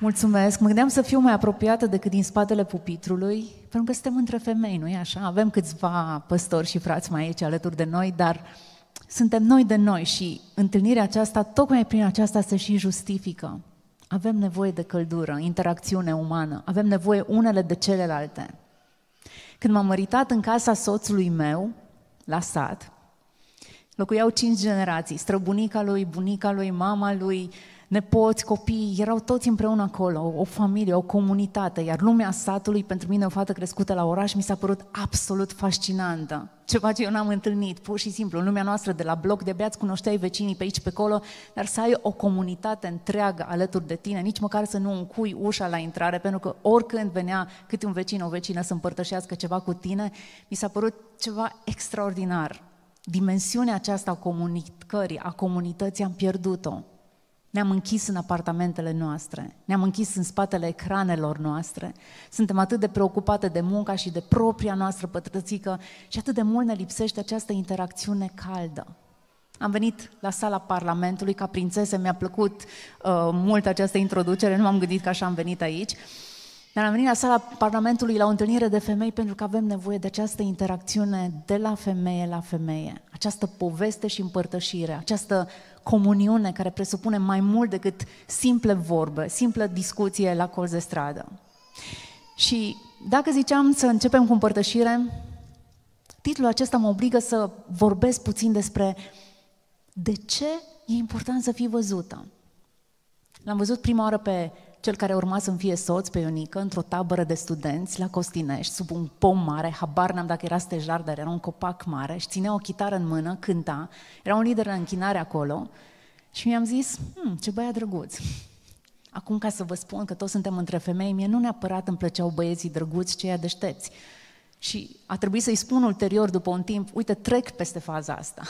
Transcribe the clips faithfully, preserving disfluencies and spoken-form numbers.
Mulțumesc! Mă gândeam să fiu mai apropiată decât din spatele pupitrului, pentru că suntem între femei, nu-i așa? Avem câțiva păstori și frați mai aici alături de noi, dar suntem noi de noi și întâlnirea aceasta, tocmai prin aceasta, se și justifică. Avem nevoie de căldură, interacțiune umană, avem nevoie unele de celelalte. Când m-am măritat în casa soțului meu, la sat, locuiau cinci generații, străbunica lui, bunica lui, mama lui, nepoți, copii, erau toți împreună acolo, o familie, o comunitate, iar lumea satului, pentru mine, o fată crescută la oraș, mi s-a părut absolut fascinantă. Ceva ce eu n-am întâlnit, pur și simplu, în lumea noastră de la bloc, de-abia îți cunoșteai vecinii pe aici, pe acolo, dar să ai o comunitate întreagă alături de tine, nici măcar să nu încui ușa la intrare, pentru că oricând venea câte un vecin, o vecină să împărtășească ceva cu tine, mi s-a părut ceva extraordinar. Dimensiunea aceasta a comunicării, a comunității, am pierdut-o. Ne-am închis în apartamentele noastre, ne-am închis în spatele ecranelor noastre, suntem atât de preocupate de munca și de propria noastră pătrățică și atât de mult ne lipsește această interacțiune caldă. Am venit la sala Parlamentului ca prințesă, mi-a plăcut uh, mult această introducere, nu m-am gândit că așa am venit aici, dar am venit la sala Parlamentului la o întâlnire de femei pentru că avem nevoie de această interacțiune de la femeie la femeie, această poveste și împărtășire, această comuniune care presupune mai mult decât simple vorbe, simplă discuție la colț de stradă. Și dacă ziceam să începem cu împărtășire, titlul acesta mă obligă să vorbesc puțin despre de ce e important să fii văzută. L-am văzut prima oară pe cel care urma să-mi fie soț, pe Ionică, într-o tabără de studenți la Costinești, sub un pom mare, habar n-am dacă era stejar, dar era un copac mare, și ținea o chitară în mână, cânta, era un lider la închinare acolo și mi-am zis, hm, ce băiat drăguț. Acum, ca să vă spun că toți suntem între femei, mie nu neapărat îmi plăceau băieții drăguți, cei deștepți. Și a trebuit să-i spun ulterior, după un timp, uite, trec peste faza asta.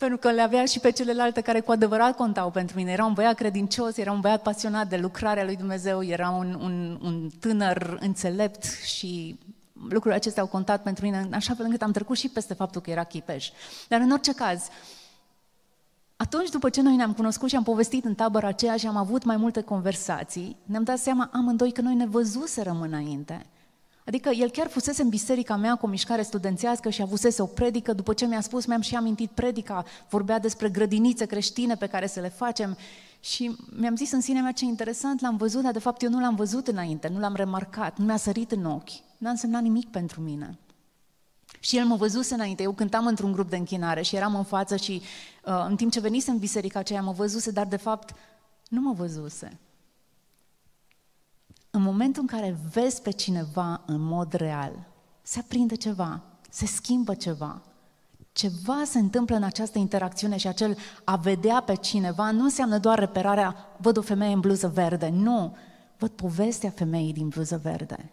Pentru că le avea și pe celelalte care cu adevărat contau pentru mine. Era un băiat credincios, era un băiat pasionat de lucrarea lui Dumnezeu, era un, un, un tânăr înțelept și lucrurile acestea au contat pentru mine, în așa fel încât am trecut și peste faptul că era chipeș. Dar în orice caz, atunci după ce noi ne-am cunoscut și am povestit în tabăra aceea și am avut mai multe conversații, ne-am dat seama amândoi că noi ne văzuserăm înainte. Adică el chiar fusese în biserica mea cu o mișcare studențească și avusese o predică, după ce mi-a spus, mi-am și amintit predica, vorbea despre grădinițe creștine pe care să le facem și mi-am zis în sine mea ce interesant, l-am văzut, dar de fapt eu nu l-am văzut înainte, nu l-am remarcat, nu mi-a sărit în ochi, n-a însemnat nimic pentru mine. Și el mă văzuse înainte, eu cântam într-un grup de închinare și eram în față și uh, în timp ce venise în biserica aceea mă văzuse, dar de fapt nu mă văzuse. În momentul în care vezi pe cineva în mod real, se aprinde ceva, se schimbă ceva. Ceva se întâmplă în această interacțiune și acel a vedea pe cineva nu înseamnă doar reperarea, văd o femeie în bluză verde, nu, văd povestea femeii din bluză verde.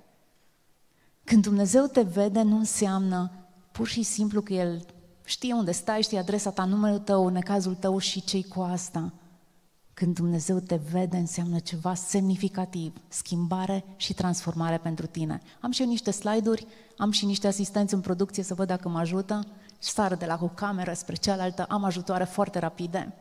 Când Dumnezeu te vede, nu înseamnă pur și simplu că El știe unde stai, știe adresa ta, numărul tău, necazul tău și ce-i cu asta. Când Dumnezeu te vede, înseamnă ceva semnificativ, schimbare și transformare pentru tine. Am și eu niște slide-uri, am și niște asistenți în producție să văd dacă mă ajută, sar de la o cameră spre cealaltă, am ajutoare foarte rapide.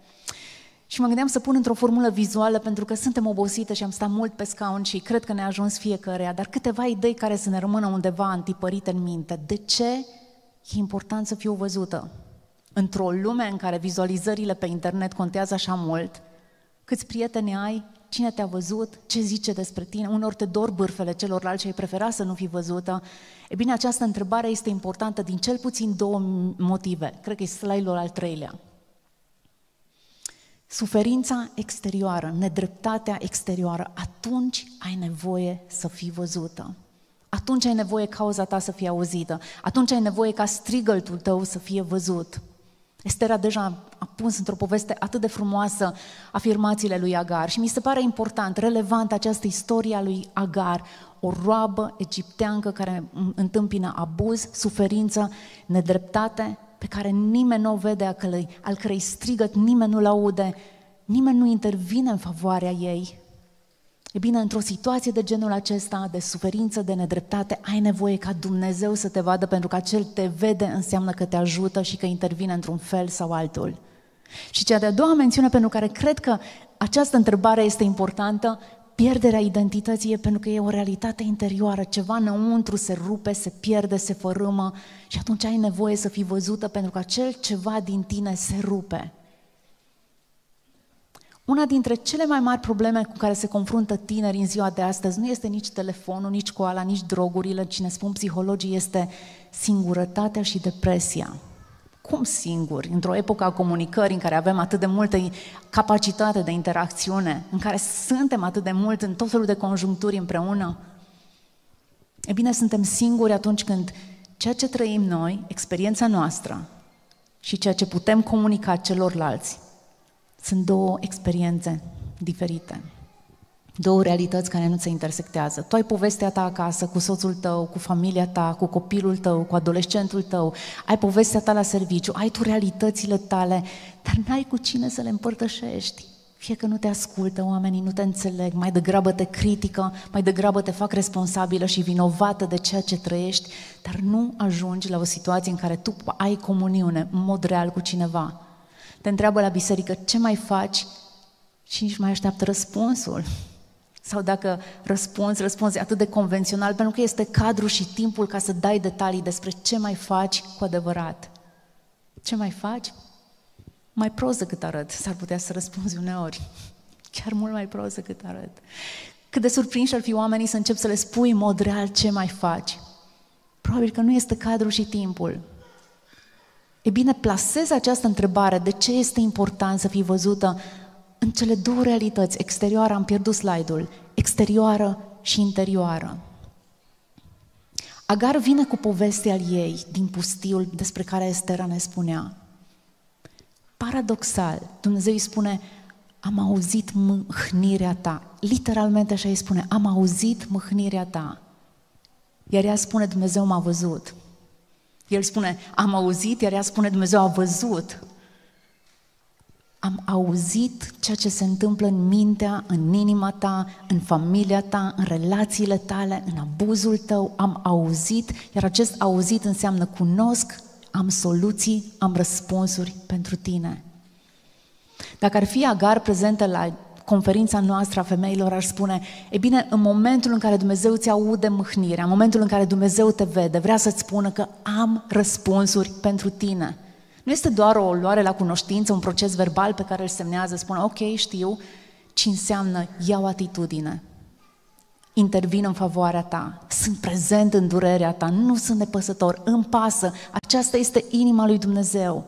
Și mă gândeam să pun într-o formulă vizuală, pentru că suntem obosite și am stat mult pe scaun și cred că ne-a ajuns fiecăreia, dar câteva idei care să ne rămână undeva antipărite în minte. De ce e important să fiu văzută? Într-o lume în care vizualizările pe internet contează așa mult, câți prieteni ai, cine te-a văzut, ce zice despre tine, unor te dor bârfele celorlalți și ai prefera să nu fii văzută. E bine, această întrebare este importantă din cel puțin două motive. Cred că e slide-ul al treilea. Suferința exterioară, nedreptatea exterioară, atunci ai nevoie să fii văzută. Atunci ai nevoie cauza ta să fie auzită. Atunci ai nevoie ca strigătul tău să fie văzut. Estera deja a pus într-o poveste atât de frumoasă afirmațiile lui Agar și mi se pare important, relevant această istorie a lui Agar, o roabă egipteancă care întâmpină abuz, suferință, nedreptate, pe care nimeni nu o vede, al cărei strigăt nimeni nu-l aude, nimeni nu intervine în favoarea ei. E bine, într-o situație de genul acesta, de suferință, de nedreptate, ai nevoie ca Dumnezeu să te vadă, pentru că acel te vede înseamnă că te ajută și că intervine într-un fel sau altul. Și cea de-a doua mențiune pentru care cred că această întrebare este importantă, pierderea identității e pentru că e o realitate interioară, ceva înăuntru se rupe, se pierde, se fărâmă și atunci ai nevoie să fii văzută pentru că acel ceva din tine se rupe. Una dintre cele mai mari probleme cu care se confruntă tinerii în ziua de astăzi nu este nici telefonul, nici coala, nici drogurile, ci ne spun psihologii, este singurătatea și depresia. Cum singuri? Într-o epocă a comunicării în care avem atât de multă capacitate de interacțiune, în care suntem atât de mult în tot felul de conjuncturi împreună, e bine, suntem singuri atunci când ceea ce trăim noi, experiența noastră și ceea ce putem comunica celorlalți sunt două experiențe diferite, două realități care nu se intersectează. Tu ai povestea ta acasă, cu soțul tău, cu familia ta, cu copilul tău, cu adolescentul tău, ai povestea ta la serviciu, ai tu realitățile tale, dar n-ai cu cine să le împărtășești. Fie că nu te ascultă oamenii, nu te înțeleg, mai degrabă te critică, mai degrabă te fac responsabilă și vinovată de ceea ce trăiești, dar nu ajungi la o situație în care tu ai comuniune în mod real cu cineva. Te întreabă la biserică ce mai faci și nici mai așteaptă răspunsul. Sau dacă răspunzi, răspunzi atât de convențional, pentru că este cadrul și timpul ca să dai detalii despre ce mai faci cu adevărat. Ce mai faci? Mai prost decât arăt, s-ar putea să răspunzi uneori. Chiar mult mai prost decât arăt. Cât de surprinși ar fi oamenii să începi să le spui în mod real ce mai faci. Probabil că nu este cadrul și timpul. E bine, plasez această întrebare, de ce este important să fii văzută în cele două realități, exterioară, am pierdut slide-ul, exterioară și interioară. Agar vine cu povestea ei din pustiul despre care Estera ne spunea. Paradoxal, Dumnezeu îi spune, am auzit mâhnirea ta. Literalmente așa îi spune, am auzit mâhnirea ta. Iar ea spune, Dumnezeu m-a văzut. El spune, am auzit, iar ea spune, Dumnezeu a văzut. Am auzit ceea ce se întâmplă în mintea, în inima ta, în familia ta, în relațiile tale, în abuzul tău, am auzit, iar acest auzit înseamnă cunosc, am soluții, am răspunsuri pentru tine. Dacă ar fi Agar prezentă la conferința noastră a femeilor, ar spune, e bine, în momentul în care Dumnezeu îți aude mâhnirea, în momentul în care Dumnezeu te vede, vrea să-ți spună că am răspunsuri pentru tine. Nu este doar o luare la cunoștință, un proces verbal pe care îl semnează, spune, ok, știu, ci înseamnă, iau atitudine, intervin în favoarea ta, sunt prezent în durerea ta, nu sunt nepăsător, îmi pasă, aceasta este inima lui Dumnezeu.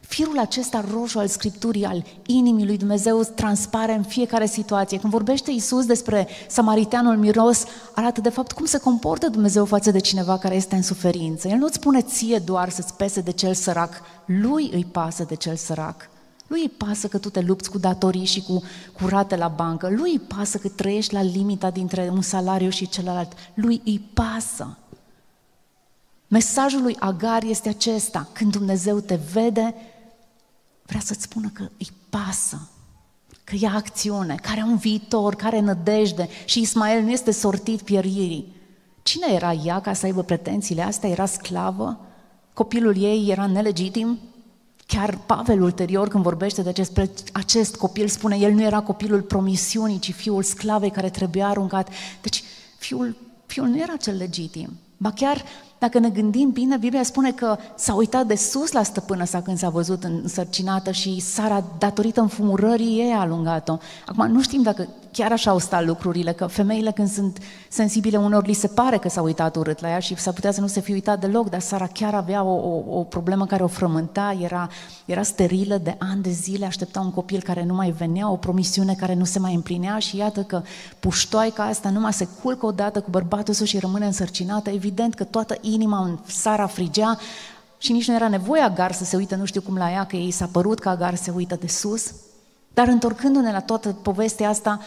Firul acesta roșu al Scripturii, al inimii lui Dumnezeu, transpare în fiecare situație. Când vorbește Iisus despre samariteanul miros, arată de fapt cum se comportă Dumnezeu față de cineva care este în suferință. El nu-ți spune ție doar să-ți pese de cel sărac, lui îi pasă de cel sărac. Lui îi pasă că tu te lupți cu datorii și cu, cu rate la bancă. Lui îi pasă că trăiești la limita dintre un salariu și celălalt. Lui îi pasă. Mesajul lui Agar este acesta, când Dumnezeu te vede, vrea să-ți spună că îi pasă, că ia acțiune, că are un viitor, că are nădejde și Ismael nu este sortit pieririi. Cine era ea ca să aibă pretențiile astea? Era sclavă? Copilul ei era nelegitim? Chiar Pavel ulterior când vorbește de acest, acest copil spune, el nu era copilul promisiunii, ci fiul sclavei care trebuia aruncat. Deci fiul, fiul nu era cel legitim. Ba chiar dacă ne gândim bine, Biblia spune că s-a uitat de sus la stăpână sa când s-a văzut însărcinată și Sara, datorită înfumurării ei, a alungat-o. Acum nu știm dacă chiar așa au stat lucrurile, că femeile când sunt sensibile unor li se pare că s-a uitat urât la ea și s-ar putea să nu se fi uitat deloc, dar Sara chiar avea o, o, o problemă care o frământa, era, era sterilă de ani de zile, aștepta un copil care nu mai venea, o promisiune care nu se mai împlinea și iată că puștoaica asta numai se culcă odată cu bărbatul său și rămâne însărcinată, evident că toată inima în Sara frigea și nici nu era nevoie Agar să se uită, nu știu cum la ea, că ei s-a părut că Agar se uită de sus, dar întorcându-ne la toată povestea asta,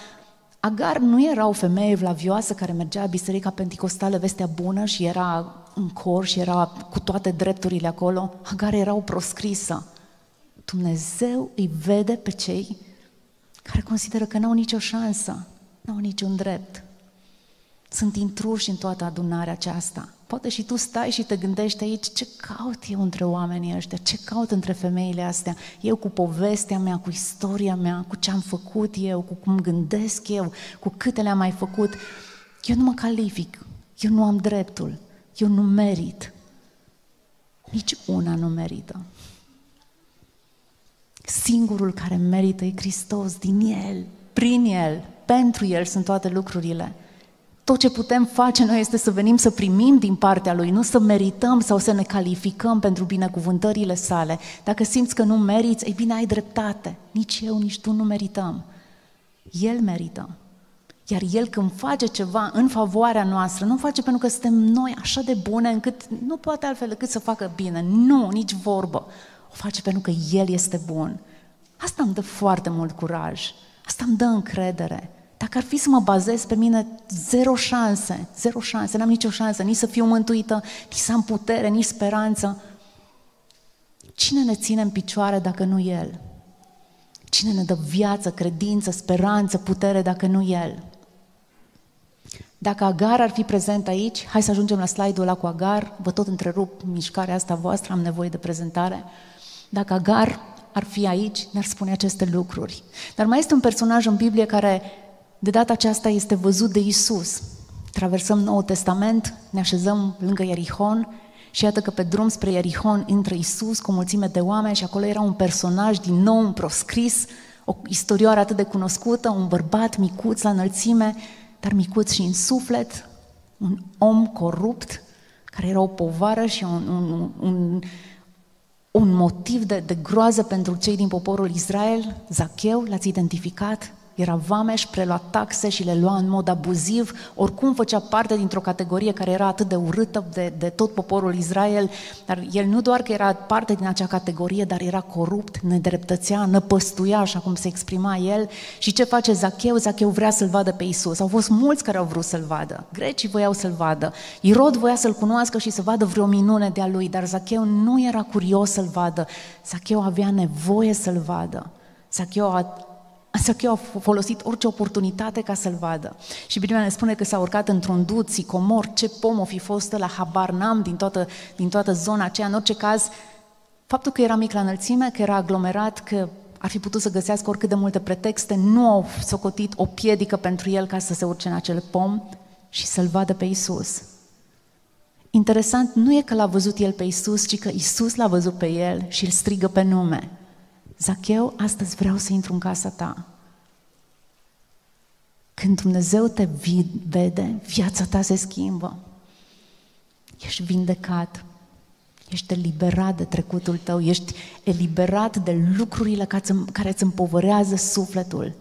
Agar nu era o femeie evlavioasă care mergea la biserica penticostală, vestea bună și era în cor și era cu toate drepturile acolo, Agar era o proscrisă. Dumnezeu îi vede pe cei care consideră că n-au nicio șansă, n-au niciun drept. Sunt intruși în toată adunarea aceasta. Poate și tu stai și te gândești aici, ce caut eu între oamenii ăștia, ce caut între femeile astea, eu cu povestea mea, cu istoria mea, cu ce am făcut eu, cu cum gândesc eu, cu câte le-am mai făcut. Eu nu mă calific, eu nu am dreptul, eu nu merit. Nici una nu merită. Singurul care merită e Hristos, din El, prin El, pentru El sunt toate lucrurile. Tot ce putem face noi este să venim să primim din partea Lui, nu să merităm sau să ne calificăm pentru binecuvântările Sale. Dacă simți că nu meriți, ei bine, ai dreptate. Nici eu, nici tu nu merităm. El merită. Iar El când face ceva în favoarea noastră, nu face pentru că suntem noi așa de bune încât nu poate altfel decât să facă bine. Nu, nici vorbă. O face pentru că El este bun. Asta îmi dă foarte mult curaj. Asta îmi dă încredere. Dacă ar fi să mă bazez pe mine, zero șanse, zero șanse, n-am nicio șansă, nici să fiu mântuită, nici să am putere, nici speranță. Cine ne ține în picioare dacă nu El? Cine ne dă viață, credință, speranță, putere dacă nu El? Dacă Agar ar fi prezent aici, hai să ajungem la slide-ul ăla cu Agar, vă tot întrerup mișcarea asta voastră, am nevoie de prezentare. Dacă Agar ar fi aici, ne-ar spune aceste lucruri. Dar mai este un personaj în Biblie care de data aceasta este văzut de Iisus. Traversăm Noul Testament, ne așezăm lângă Ierihon și iată că pe drum spre Ierihon intră Iisus cu o mulțime de oameni și acolo era un personaj din nou, un proscris, o istorioară atât de cunoscută, un bărbat micuț la înălțime, dar micuț și în suflet, un om corupt, care era o povară și un, un, un, un motiv de, de groază pentru cei din poporul Israel. Zacheu, l-ați identificat? Era vameș, prelua taxe și le lua în mod abuziv, oricum făcea parte dintr-o categorie care era atât de urâtă de, de tot poporul Israel, dar el nu doar că era parte din acea categorie, dar era corupt, nedreptățea, năpăstuia, așa cum se exprima el. Și ce face Zacheu? Zacheu vrea să-L vadă pe Iisus. Au fost mulți care au vrut să-L vadă, grecii voiau să-L vadă, Irod voia să-L cunoască și să vadă vreo minune de-a lui, dar Zacheu nu era curios să-L vadă, Zacheu avea nevoie să-L vadă. Zacheu a Însă că eu a folosit orice oportunitate ca să-L vadă. Și Biblia ne spune că s-a urcat într-un dud, sicomor, ce pom o fi fost ăla, habar n-am din toată, din toată zona aceea. În orice caz, faptul că era mic la înălțime, că era aglomerat, că ar fi putut să găsească oricât de multe pretexte, nu au socotit o piedică pentru el ca să se urce în acel pom și să-L vadă pe Iisus. Interesant, nu e că L-a văzut el pe Iisus, ci că Iisus L-a văzut pe el și Îl strigă pe nume. Zacheu, astăzi vreau să intru în casa ta. Când Dumnezeu te vede, viața ta se schimbă. Ești vindecat, ești eliberat de trecutul tău, ești eliberat de lucrurile care îți împovărează sufletul.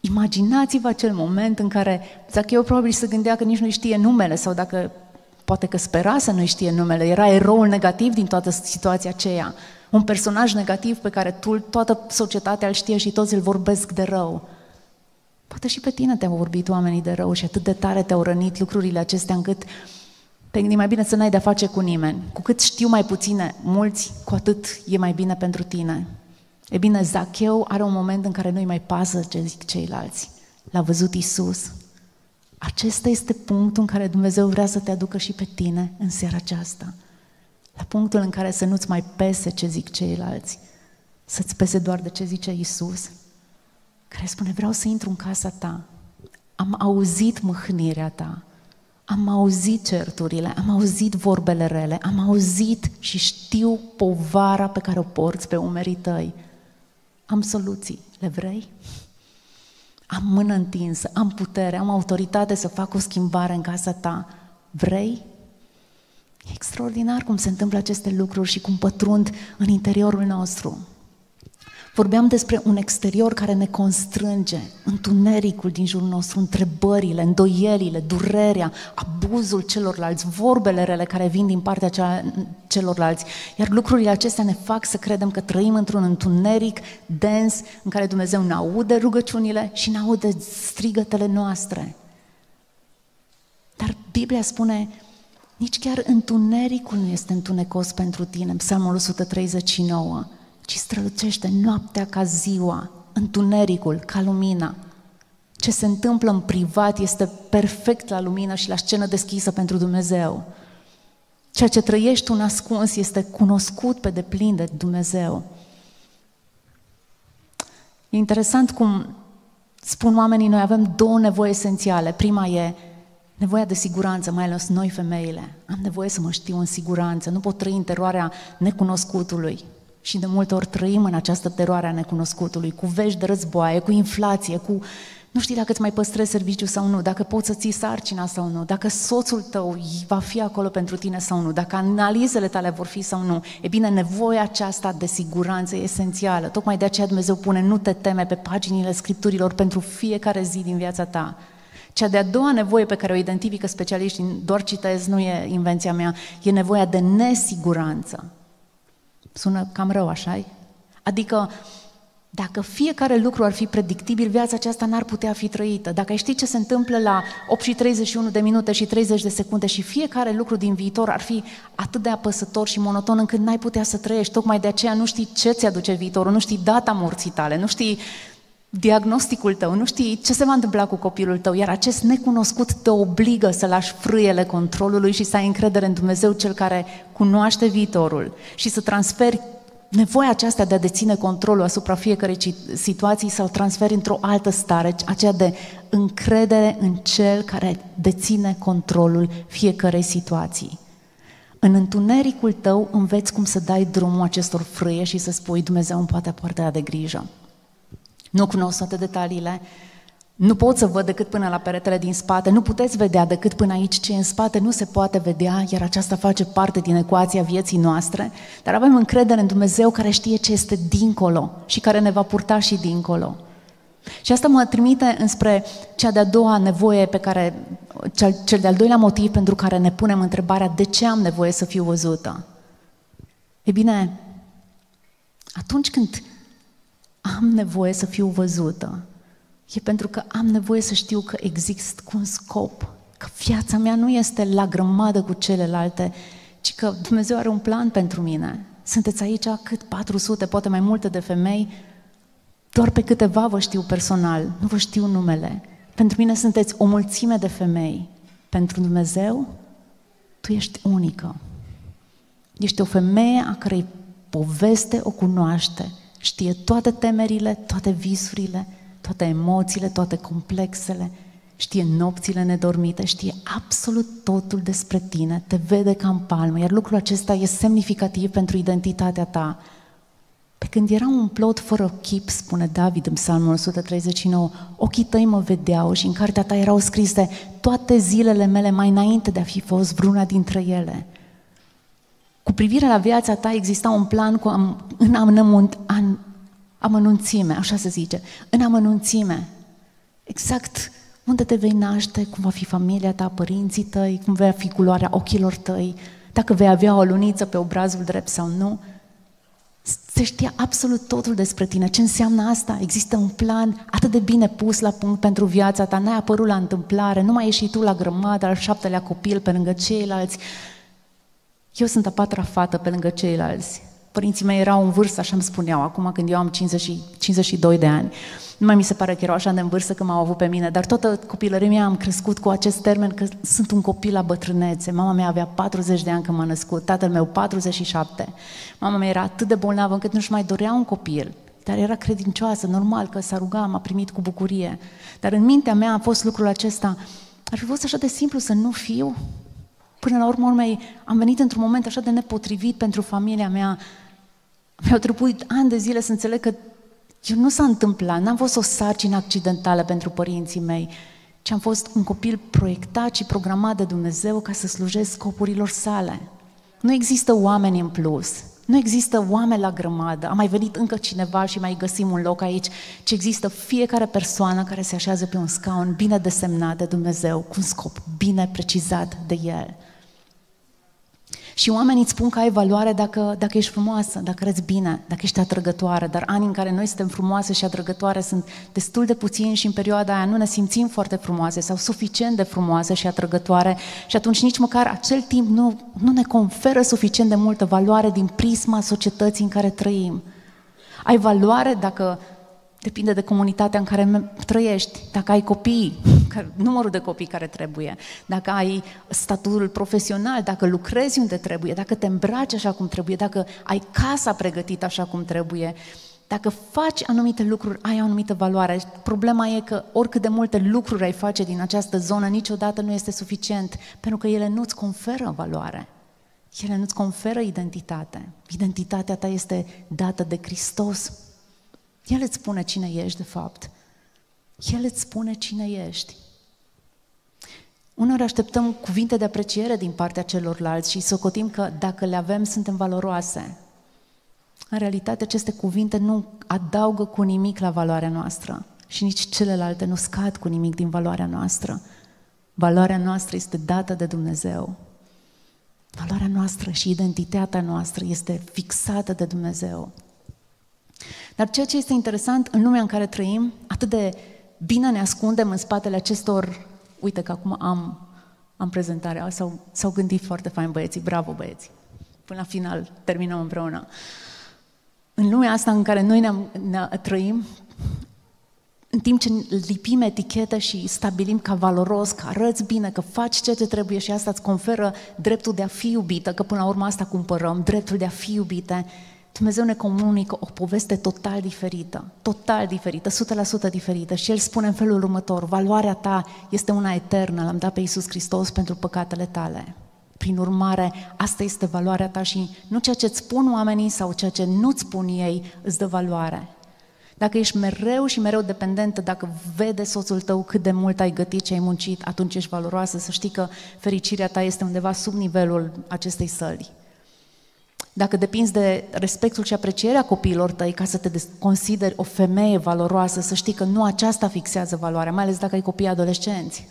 Imaginați-vă acel moment în care Zacheu probabil se gândea că nici nu știe numele sau dacă poate că spera să nu știe numele, era eroul negativ din toată situația aceea. Un personaj negativ pe care tu, toată societatea îl știe și toți îl vorbesc de rău. Poate și pe tine te-au vorbit oamenii de rău și atât de tare te-au rănit lucrurile acestea încât te gândi mai bine să n-ai de-a face cu nimeni. Cu cât știu mai puține mulți, cu atât e mai bine pentru tine. E bine, Zacheu are un moment în care nu-i mai pasă ce zic ceilalți. L-a văzut Iisus. Acesta este punctul în care Dumnezeu vrea să te aducă și pe tine în seara aceasta. La punctul în care să nu-ți mai pese ce zic ceilalți, să-ți pese doar de ce zice Iisus, care spune, vreau să intru în casa ta, am auzit mâhnirea ta, am auzit certurile, am auzit vorbele rele, am auzit și știu povara pe care o porți pe umerii tăi. Am soluții, le vrei? Am mână întinsă, am putere, am autoritate să fac o schimbare în casa ta. Vrei? E extraordinar cum se întâmplă aceste lucruri și cum pătrund în interiorul nostru. Vorbeam despre un exterior care ne constrânge, întunericul din jurul nostru, întrebările, îndoielile, durerea, abuzul celorlalți, vorbele rele care vin din partea cea, celorlalți. Iar lucrurile acestea ne fac să credem că trăim într-un întuneric dens în care Dumnezeu ne aude rugăciunile și ne aude strigătele noastre. Dar Biblia spune, nici chiar întunericul nu este întunecos pentru tine, Psalmul o sută treizeci și nouă, ci strălucește noaptea ca ziua, întunericul ca lumina. Ce se întâmplă în privat este perfect la lumină și la scenă deschisă pentru Dumnezeu. Ceea ce trăiești tu ascuns este cunoscut pe deplin de Dumnezeu. E interesant cum spun oamenii, noi avem două nevoi esențiale. Prima e nevoia de siguranță, mai ales noi femeile. Am nevoie să mă știu în siguranță, nu pot trăi în teroarea necunoscutului. Și de multe ori trăim în această teroare a necunoscutului, cu vești de războaie, cu inflație, cu nu știi dacă îți mai păstrezi serviciu sau nu, dacă poți să ții sarcina sau nu, dacă soțul tău va fi acolo pentru tine sau nu, dacă analizele tale vor fi sau nu. E bine, nevoia aceasta de siguranță e esențială. Tocmai de aceea Dumnezeu pune nu te teme pe paginile Scripturilor pentru fiecare zi din viața ta. Cea de-a doua nevoie pe care o identifică specialiștii, doar citez, nu e invenția mea, e nevoia de nesiguranță. Sună cam rău, așa-i? Adică, dacă fiecare lucru ar fi predictibil, viața aceasta n-ar putea fi trăită. Dacă ai ști ce se întâmplă la opt și treizeci și unu de minute și treizeci de secunde și fiecare lucru din viitor ar fi atât de apăsător și monoton încât n-ai putea să trăiești. Tocmai de aceea nu știi ce ți-aduce viitorul, nu știi data morții tale, nu știi diagnosticul tău, nu știi ce se va întâmpla cu copilul tău, iar acest necunoscut te obligă să lași frâiele controlului și să ai încredere în Dumnezeu, Cel care cunoaște viitorul, și să transferi nevoia aceasta de a deține controlul asupra fiecărei situații, să o transferi într-o altă stare, aceea de încredere în Cel care deține controlul fiecărei situații. În întunericul tău înveți cum să dai drumul acestor frâie și să spui: Dumnezeu îmi poate purta de grijă. Nu cunosc toate detaliile, nu pot să văd decât până la peretele din spate, nu puteți vedea decât până aici ce în spate, nu se poate vedea, iar aceasta face parte din ecuația vieții noastre, dar avem încredere în Dumnezeu care știe ce este dincolo și care ne va purta și dincolo. Și asta mă trimite înspre cea de-a doua nevoie pe care, cel, cel de-al doilea motiv pentru care ne punem întrebarea: de ce am nevoie să fiu văzută? E bine, atunci când am nevoie să fiu văzută, e pentru că am nevoie să știu că exist cu un scop, că viața mea nu este la grămadă cu celelalte, ci că Dumnezeu are un plan pentru mine. Sunteți aici cât patru sute, poate mai multe de femei, doar pe câteva vă știu personal, nu vă știu numele. Pentru mine sunteți o mulțime de femei. Pentru Dumnezeu, tu ești unică. Ești o femeie a cărei poveste o cunoaște. Știe toate temerile, toate visurile, toate emoțiile, toate complexele, știe nopțile nedormite, știe absolut totul despre tine, te vede ca în palmă, iar lucrul acesta e semnificativ pentru identitatea ta. Pe când era un plot fără chip, spune David în Psalmul o sută treizeci și nouă, ochii tăi mă vedeau și în cartea ta erau scrise toate zilele mele mai înainte de a fi fost vreuna dintre ele. Cu privire la viața ta exista un plan cu am, în amănunt, am, amănunțime, așa se zice, în amănunțime. Exact unde te vei naște, cum va fi familia ta, părinții tăi, cum va fi culoarea ochilor tăi, dacă vei avea o luniță pe obrazul drept sau nu. Se știa absolut totul despre tine. Ce înseamnă asta? Există un plan atât de bine pus la punct pentru viața ta, n-ai apărut la întâmplare, nu mai ești și tu la grămadă, al șaptelea copil pe lângă ceilalți. Eu sunt a patra fată pe lângă ceilalți. Părinții mei erau în vârstă, așa îmi spuneau, acum când eu am cincizeci, cincizeci și doi de ani. Nu mai mi se pare că erau așa de în vârstă că m-au avut pe mine, dar toată copilăria mea am crescut cu acest termen că sunt un copil la bătrânețe. Mama mea avea patruzeci de ani când m-a născut, tatăl meu patruzeci și șapte. Mama mea era atât de bolnavă încât nu-și mai dorea un copil, dar era credincioasă, normal că s-a rugat, m-a primit cu bucurie. Dar în mintea mea a fost lucrul acesta: ar fi fost așa de simplu să nu fiu? Până la urmă, urmei, am venit într-un moment așa de nepotrivit pentru familia mea. Mi-au trebuit ani de zile să înțeleg că eu nu s-a întâmplat, n-am fost o sarcină accidentală pentru părinții mei, ci am fost un copil proiectat și programat de Dumnezeu ca să slujesc scopurilor sale. Nu există oameni în plus, nu există oameni la grămadă, a mai venit încă cineva și mai găsim un loc aici, ci există fiecare persoană care se așează pe un scaun bine desemnat de Dumnezeu, cu un scop bine precizat de El. Și oamenii îți spun că ai valoare dacă, dacă ești frumoasă, dacă arăți bine, dacă ești atrăgătoare, dar anii în care noi suntem frumoase și atrăgătoare sunt destul de puțini și în perioada aia nu ne simțim foarte frumoase sau suficient de frumoase și atrăgătoare și atunci nici măcar acel timp nu, nu ne conferă suficient de multă valoare din prisma societății în care trăim. Ai valoare dacă Depinde de comunitatea în care trăiești, dacă ai copii, numărul de copii care trebuie, dacă ai statutul profesional, dacă lucrezi unde trebuie, dacă te îmbraci așa cum trebuie, dacă ai casa pregătită așa cum trebuie, dacă faci anumite lucruri, ai o anumită valoare. Problema e că oricât de multe lucruri ai face din această zonă, niciodată nu este suficient, pentru că ele nu-ți conferă valoare. Ele nu-ți conferă identitate. Identitatea ta este dată de Hristos. El îți spune cine ești, de fapt. El îți spune cine ești. Uneori așteptăm cuvinte de apreciere din partea celorlalți și socotim că dacă le avem, suntem valoroase. În realitate, aceste cuvinte nu adaugă cu nimic la valoarea noastră și nici celelalte nu scad cu nimic din valoarea noastră. Valoarea noastră este dată de Dumnezeu. Valoarea noastră și identitatea noastră este fixată de Dumnezeu. Dar ceea ce este interesant în lumea în care trăim, atât de bine ne ascundem în spatele acestor... Uite că acum am, am prezentarea, s-au, s-au gândit foarte fain băieții, bravo băieți! Până la final terminăm împreună. În lumea asta în care noi ne, ne trăim, în timp ce lipim etichete și stabilim ca valoros, că arăți bine, că faci ceea ce trebuie și asta îți conferă dreptul de a fi iubită, că până la urmă asta cumpărăm, dreptul de a fi iubite, Dumnezeu ne comunică o poveste total diferită, total diferită, o sută la sută diferită și El spune în felul următor: valoarea ta este una eternă, L-am dat pe Iisus Hristos pentru păcatele tale. Prin urmare, asta este valoarea ta și nu ceea ce îți spun oamenii sau ceea ce nu-ți spun ei îți dă valoare. Dacă ești mereu și mereu dependentă, dacă vede soțul tău cât de mult ai gătit și ai muncit, atunci ești valoroasă, să știi că fericirea ta este undeva sub nivelul acestei săli. Dacă depinzi de respectul și aprecierea copiilor tăi ca să te consideri o femeie valoroasă, să știi că nu aceasta fixează valoarea, mai ales dacă ai copii adolescenți.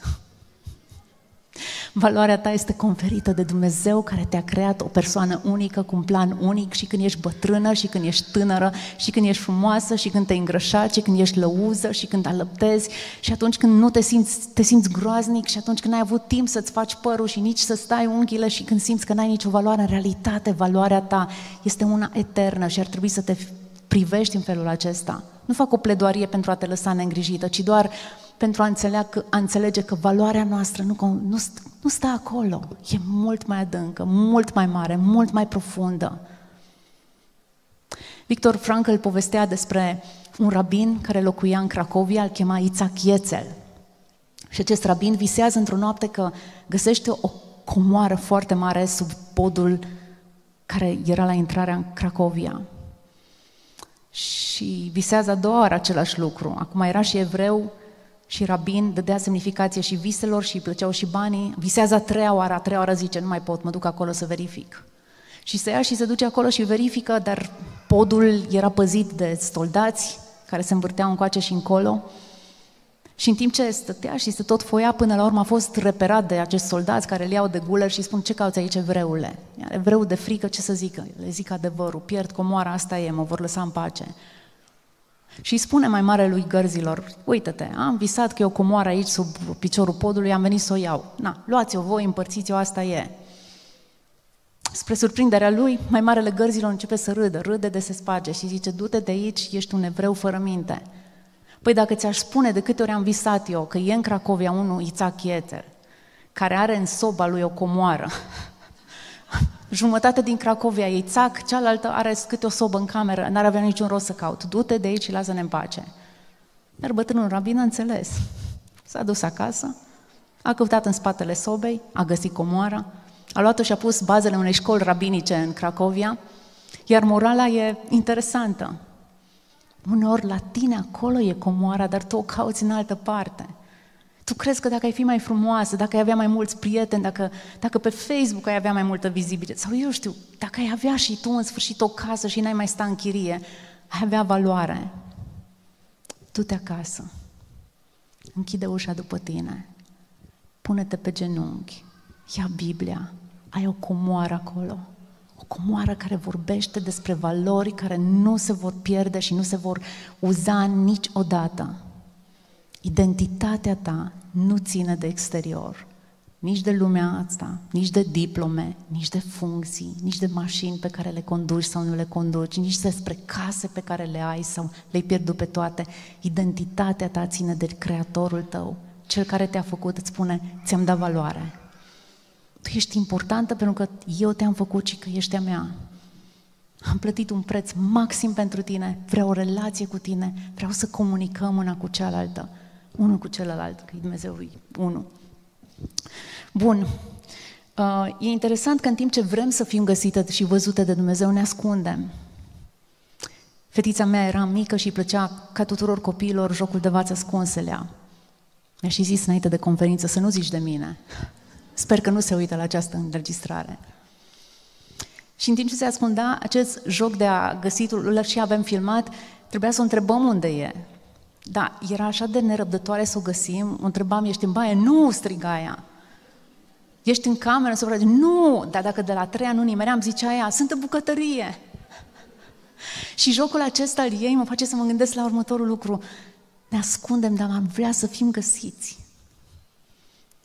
Valoarea ta este conferită de Dumnezeu care te-a creat o persoană unică, cu un plan unic și când ești bătrână și când ești tânără și când ești frumoasă și când te îngrășați și când ești lăuză și când alăptezi și atunci când nu te simți, te simți groaznic și atunci când n-ai avut timp să-ți faci părul și nici să stai unghiile și când simți că n-ai nicio valoare, în realitate valoarea ta este una eternă și ar trebui să te privești în felul acesta. Nu fac o pledoarie pentru a te lăsa neîngrijită, ci doar pentru a înțelege că, a înțelege că valoarea noastră nu, nu, nu stă acolo. E mult mai adâncă, mult mai mare, mult mai profundă. Victor Frankl îl povestea despre un rabin care locuia în Cracovia, îl chema Isaac Iețel. Și acest rabin visează într-o noapte că găsește o comoară foarte mare sub podul care era la intrarea în Cracovia. Și visează a doua oară același lucru. Acum era și evreu și rabin, dădea semnificație și viselor și îi plăceau și banii. Visează a treia oară, a treia oară zice, nu mai pot, mă duc acolo să verific. Și se ia și se duce acolo și verifică, dar podul era păzit de soldați care se învârteau încoace și încolo. Și în timp ce stătea și se tot foia, până la urmă a fost reperat de acești soldați care îl iau de guler și spun: ce cauți aici, evreule? Iar evreul de frică, ce să zică? Le zic adevărul, pierd comoara, asta e, mă vor lăsa în pace. Și îi spune mai mare lui gărzilor: uite-te, am visat că e o comoară aici sub piciorul podului, am venit să o iau. Na, luați-o voi, împărțiți-o, asta e. Spre surprinderea lui, mai marele gărzilor începe să râdă, râde de se sparge și zice: du-te de aici, ești un evreu fără minte. Păi dacă ți-aș spune de câte ori am visat eu că e în Cracovia unul Isaac Iețel, care are în soba lui o comoară. Jumătate din Cracovia e Isaac, cealaltă are câte o sobă în cameră, n-ar avea niciun rost să caut. Du-te de aici și lasă-ne în pace. Dar bătrânul rabin a înțeles. S-a dus acasă, a căutat în spatele sobei, a găsit comoara, a luat-o și a pus bazele unei școli rabinice în Cracovia, iar morala e interesantă. Uneori la tine acolo e comoara, dar tu o cauți în altă parte. Tu crezi că dacă ai fi mai frumoasă, dacă ai avea mai mulți prieteni, dacă, dacă pe Facebook ai avea mai multă vizibilitate, sau eu știu, dacă ai avea și tu în sfârșit o casă și n-ai mai sta în chirie, ai avea valoare. Du-te acasă, închide ușa după tine, pune-te pe genunchi, ia Biblia, ai o comoară acolo. O comoară care vorbește despre valori care nu se vor pierde și nu se vor uza niciodată. Identitatea ta nu ține de exterior, nici de lumea asta, nici de diplome, nici de funcții, nici de mașini pe care le conduci sau nu le conduci, nici despre case pe care le ai sau le-ai pierdut pe toate. Identitatea ta ține de Creatorul tău, Cel care te-a făcut, îți spune, ți-am dat valoare. Tu ești importantă pentru că eu te-am făcut și că ești a mea. Am plătit un preț maxim pentru tine, vreau o relație cu tine, vreau să comunicăm una cu cealaltă, unul cu celălalt, că Dumnezeu e unul. Bun, e interesant că în timp ce vrem să fim găsite și văzute de Dumnezeu, ne ascundem. Fetița mea era mică și îi plăcea, ca tuturor copiilor, jocul de vață ascunselea. Mi-a și zis înainte de conferință să nu zici de mine. Sper că nu se uită la această înregistrare. Și în timp ce se ascundea, acest joc de a găsitul, și avem filmat, trebuia să o întrebăm unde e. Da, era așa de nerăbdătoare să o găsim, o întrebam, ești în baie? Nu, striga ea. Ești în cameră? Să vorbeam, nu, dar dacă de la treia nu nimeream, zicea ea, sunt în bucătărie. Și jocul acesta al ei mă face să mă gândesc la următorul lucru. Ne ascundem, dar am vrea să fim găsiți.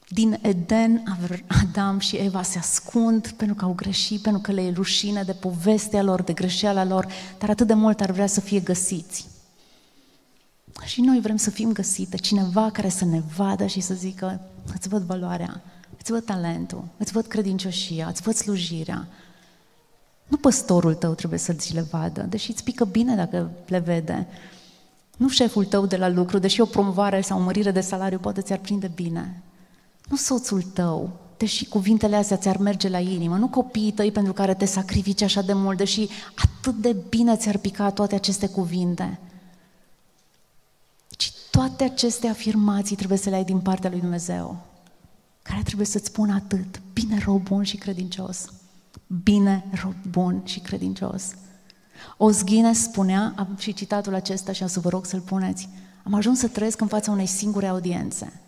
Din Eden, Adam și Eva se ascund pentru că au greșit, pentru că le e rușine de povestea lor, de greșeala lor, dar atât de mult ar vrea să fie găsiți. Și noi vrem să fim găsite, cineva care să ne vadă și să zică, îți văd valoarea, îți văd talentul, îți văd credincioșia, îți văd slujirea. Nu păstorul tău trebuie să ți le vadă, deși îți pică bine dacă le vede. Nu șeful tău de la lucru, deși o promovare sau o mărire de salariu poate ți-ar prinde bine. Nu soțul tău, deși cuvintele astea ți-ar merge la inimă. Nu copiii tăi pentru care te sacrifici așa de mult, deși atât de bine ți-ar pica toate aceste cuvinte. Ci toate aceste afirmații trebuie să le ai din partea lui Dumnezeu, care trebuie să-ți spună atât, bine, rob bun și credincios. Bine, rob bun și credincios. Ozghines spunea, am și citatul acesta și am să vă rog să-l puneți, am ajuns să trăiesc în fața unei singure audiențe,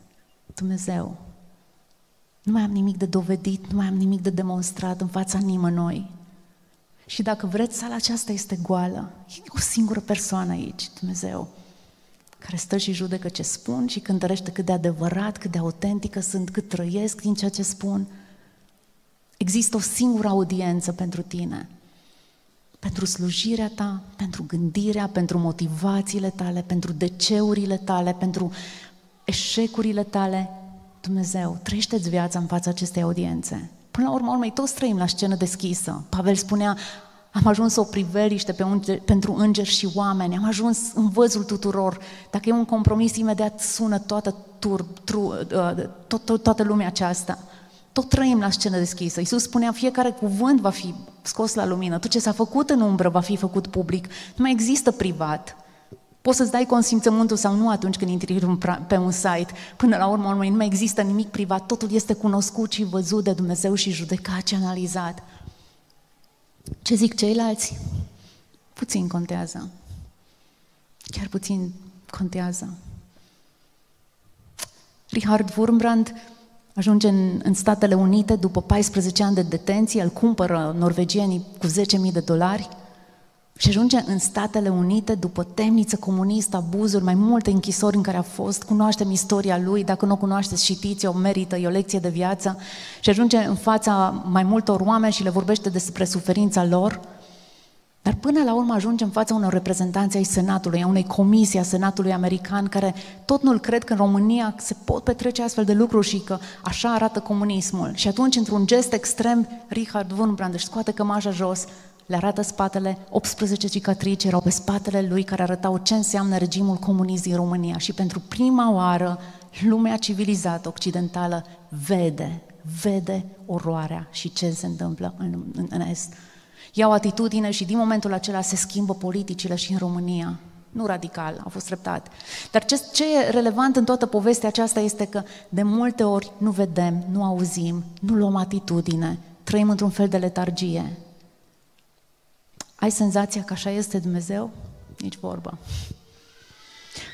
Dumnezeu. Nu mai am nimic de dovedit, nu mai am nimic de demonstrat în fața nimănui. Și dacă vreți, sala aceasta este goală. E o singură persoană aici, Dumnezeu, care stă și judecă ce spun și cântărește cât de adevărat, cât de autentică sunt, cât trăiesc din ceea ce spun. Există o singură audiență pentru tine, pentru slujirea ta, pentru gândirea, pentru motivațiile tale, pentru deceurile tale, pentru eșecurile tale. Dumnezeu, trăiește-ți viața în fața acestei audiențe. Până la urmă, urmei, toți trăim la scenă deschisă. Pavel spunea, am ajuns o priveliște pe unger, pentru îngeri și oameni, am ajuns în văzul tuturor. Dacă e un compromis, imediat sună toată, tur, tru, tot, tot, toată lumea aceasta. Tot trăim la scenă deschisă. Iisus spunea, fiecare cuvânt va fi scos la lumină. Tot ce s-a făcut în umbră va fi făcut public. Nu mai există privat. Poți să-ți dai consimțământul sau nu atunci când intri pe un site. Până la urmă, nu mai există nimic privat. Totul este cunoscut și văzut de Dumnezeu și judecat și analizat. Ce zic ceilalți? Puțin contează. Chiar puțin contează. Richard Wurmbrand ajunge în, în Statele Unite după paisprezece ani de detenție, îl cumpără norvegienii cu zece mii de dolari și ajunge în Statele Unite după temniță comunistă, abuzuri, mai multe închisori în care a fost, cunoaștem istoria lui, dacă nu o cunoașteți, știți-o, merită, e o lecție de viață și ajunge în fața mai multor oameni și le vorbește despre suferința lor, dar până la urmă ajunge în fața unor reprezentanți ai Senatului, a unei comisii a Senatului american, care tot nu-l cred că în România se pot petrece astfel de lucruri și că așa arată comunismul. Și atunci, într-un gest extrem, Richard Wurmbrand își scoate cămașa jos, le arată spatele, optsprezece cicatrici erau pe spatele lui care arătau ce înseamnă regimul comunist din România. Și pentru prima oară, lumea civilizată occidentală vede, vede oroarea și ce se întâmplă în, în, în Est. Iau atitudine și din momentul acela se schimbă politicile și în România. Nu radical, a fost treptat. Dar ce, ce e relevant în toată povestea aceasta este că de multe ori nu vedem, nu auzim, nu luăm atitudine, trăim într-un fel de letargie. Ai senzația că așa este Dumnezeu? Nici vorbă.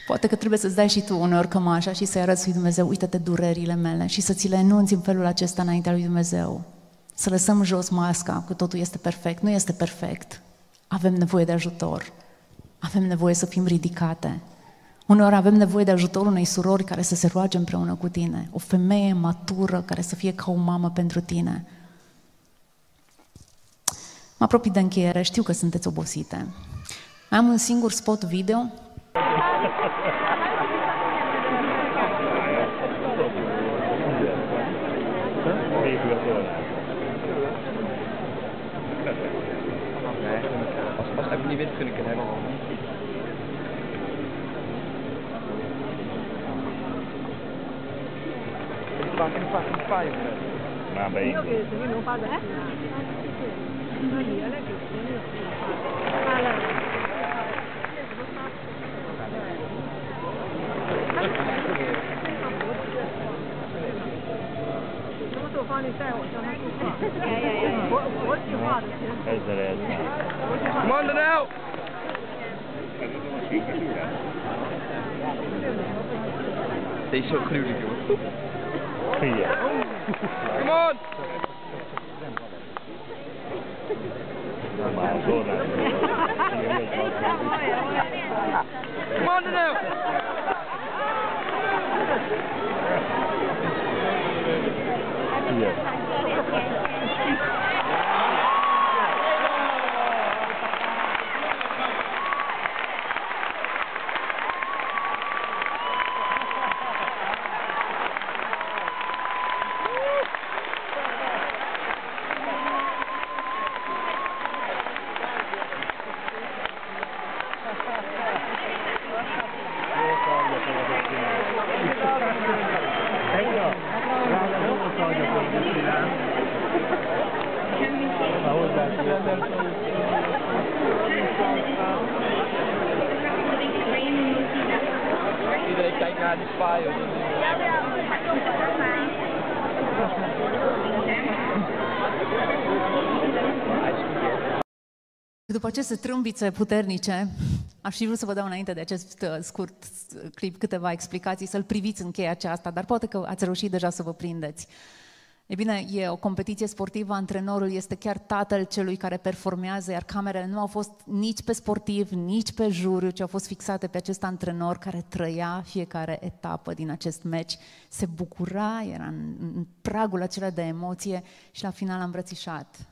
Poate că trebuie să-ți dai și tu uneori cămașa și să-i arăți lui Dumnezeu, uite-te durerile mele și să ți le enunți în felul acesta înaintea lui Dumnezeu. Să lăsăm jos masca, că totul este perfect. Nu este perfect. Avem nevoie de ajutor. Avem nevoie să fim ridicate. Uneori avem nevoie de ajutorul unei surori care să se roage împreună cu tine. O femeie matură care să fie ca o mamă pentru tine. Mă apropii de încheiere, știu că sunteți obosite. Am un singur spot video. Fucking fucking fire. Nah, baby. You okay? You know about that? Come on now. They so clearly. Yeah. Come on! Come on now! După aceste trâmbițe puternice, aș fi vrut să vă dau înainte de acest scurt clip câteva explicații, să-l priviți în cheia aceasta, dar poate că ați reușit deja să vă prindeți. E bine, e o competiție sportivă, antrenorul este chiar tatăl celui care performează, iar camerele nu au fost nici pe sportiv, nici pe juriu, ci au fost fixate pe acest antrenor care trăia fiecare etapă din acest meci, se bucura, era în, în pragul acela de emoție și la final a îmbrățișat.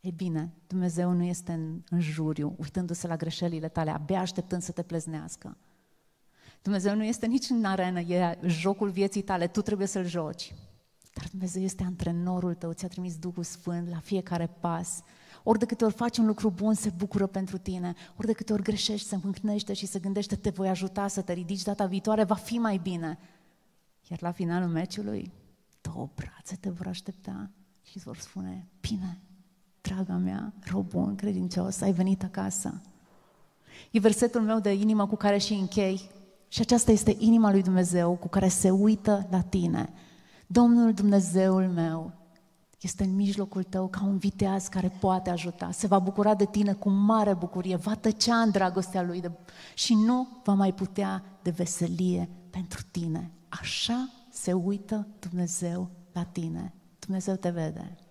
Ei bine, Dumnezeu nu este în, în juriu, uitându-se la greșelile tale, abia așteptând să te pleznească. Dumnezeu nu este nici în arenă, e jocul vieții tale, tu trebuie să-l joci. Dar Dumnezeu este antrenorul tău, ți-a trimis Duhul Sfânt la fiecare pas. Ori de câte ori faci un lucru bun, se bucură pentru tine. Ori de câte ori greșești, se mâncnește și se gândește, te voi ajuta să te ridici data viitoare, va fi mai bine. Iar la finalul meciului, două brațe te vor aștepta și îți vor spune, bine, draga mea, rob bun, credincios, ai venit acasă. E versetul meu de inimă cu care și închei și aceasta este inima lui Dumnezeu cu care se uită la tine. Domnul Dumnezeul meu este în mijlocul tău ca un viteaz care poate ajuta, se va bucura de tine cu mare bucurie, va tăcea în dragostea lui de... și nu va mai putea de veselie pentru tine. Așa se uită Dumnezeu la tine. Dumnezeu te vede.